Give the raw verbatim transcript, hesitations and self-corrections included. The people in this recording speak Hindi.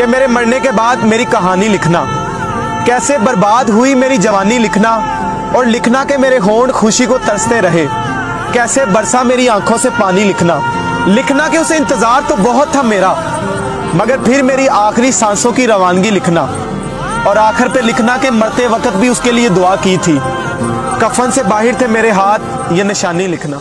कि मेरे मरने के बाद मेरी कहानी लिखना, कैसे बर्बाद हुई मेरी जवानी लिखना और लिखना के मेरे होंठ खुशी को तरसते रहे, कैसे बरसा मेरी आंखों से पानी लिखना। लिखना के उसे इंतजार तो बहुत था मेरा, मगर फिर मेरी आखिरी सांसों की रवानगी लिखना और आखिर पे लिखना के मरते वक्त भी उसके लिए दुआ की थी। कफन से बाहर थे मेरे हाथ ये निशानी लिखना।